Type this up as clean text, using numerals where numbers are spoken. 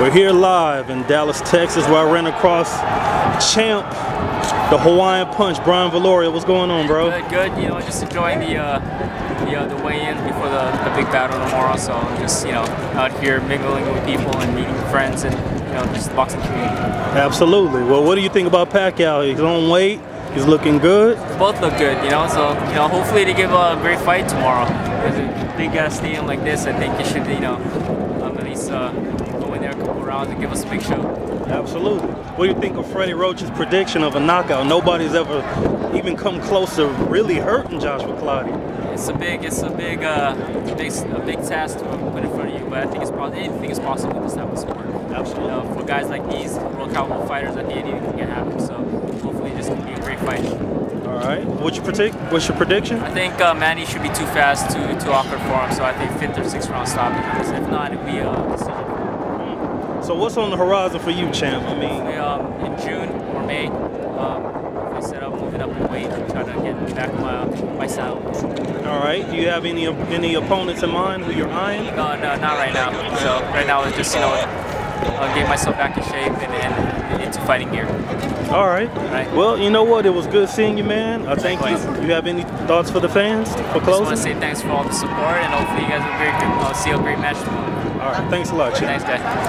We're here live in Dallas, Texas, where I ran across Champ, the Hawaiian Punch, Brian Villoria. What's going on, bro? Good, good. You know, just enjoying the weigh-in before the big battle tomorrow. So I'm just, you know, out here mingling with people and meeting friends and, you know, just the boxing community. Absolutely. Well, what do you think about Pacquiao? He's on weight. He's looking good. Both look good, you know. So, you know, hopefully they give a great fight tomorrow. Because a big stadium like this, I think you should, you know, at least go in there a couple rounds and give us a big show. Absolutely. What do you think of Freddie Roach's prediction of a knockout? Nobody's ever even come close to really hurting Joshua Claudio. It's a big task to put in front of you. But I think it's probably anything is possible in this type of sport. Absolutely. You know, for guys like these, world cowboy fighters, I think anything can happen. So hopefully this can be a great fight. All right. What's your prediction? I think Manny should be too fast to awkward for him. So I think 5th or 6th round stop. If not, it'd be a decision. So what's on the horizon for you, Champ? I mean, in June or May, I set up moving up in weight and try to get back my style. All right. Do you have any opponents in mind who you're eyeing? No, not right now. So right now it's just, you know, get myself back in shape and into fighting gear. All right. Well, you know what? It was good seeing you, man. I thank you. Do you have any thoughts for the fans for closing? I just want to say thanks for all the support, and hopefully you guys will see a great match tomorrow. All right. Thanks a lot, Chip. Thanks, guys.